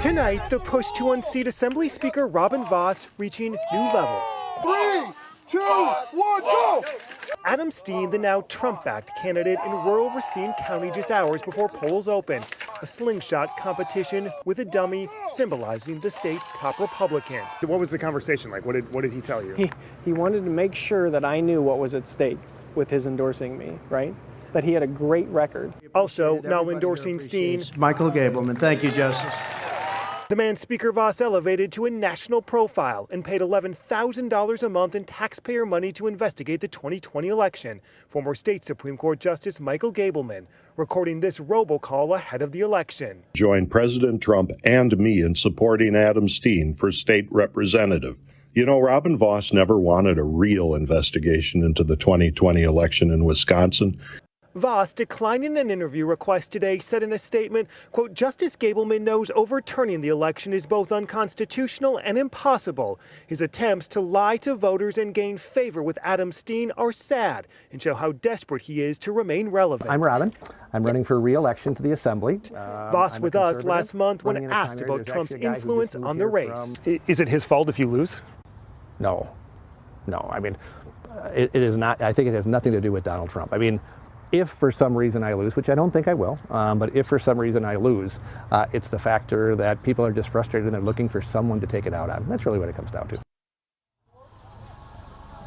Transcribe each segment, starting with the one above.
Tonight, the push to unseat Assembly Speaker Robin Vos reaching new levels. 3, 2, 1, go! Adam Steen, the now Trump-backed candidate in rural Racine County just hours before polls open. A slingshot competition with a dummy symbolizing the state's top Republican. What was the conversation like? What did he tell you? He wanted to make sure that I knew what was at stake with his endorsing me, right? That he had a great record. Also, now endorsing Steen, Michael Gableman. Thank you, Justice. The man Speaker Vos elevated to a national profile and paid $11,000 a month in taxpayer money to investigate the 2020 election. Former state Supreme Court Justice Michael Gableman recording this robocall ahead of the election. Join President Trump and me in supporting Adam Steen for state representative. You know, Robin Vos never wanted a real investigation into the 2020 election in Wisconsin. Vos, declining an interview request today, said in a statement, quote, "Justice Gableman knows overturning the election is both unconstitutional and impossible. His attempts to lie to voters and gain favor with Adam Steen are sad and show how desperate he is to remain relevant." I'm Robin. I'm running for re-election to the Assembly. Vos with us last month when asked about Trump's influence on the race. Is it his fault if you lose? No. No, I mean, it is not. I think it has nothing to do with Donald Trump. I mean, if for some reason I lose, which I don't think I will, but if for some reason I lose, it's the factor that people are just frustrated and they're looking for someone to take it out on. That's really what it comes down to.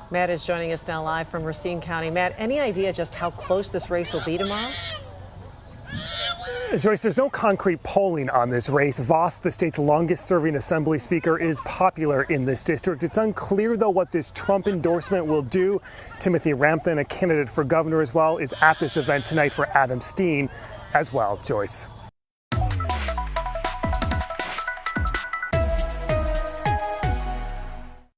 Matt is joining us now live from Racine County. Matt, any idea just how close this race will be tomorrow? Joyce, there's no concrete polling on this race. Vos, the state's longest-serving Assembly Speaker, is popular in this district. It's unclear, though, what this Trump endorsement will do. Timothy Rampton, a candidate for governor as well, is at this event tonight for Adam Steen as well, Joyce.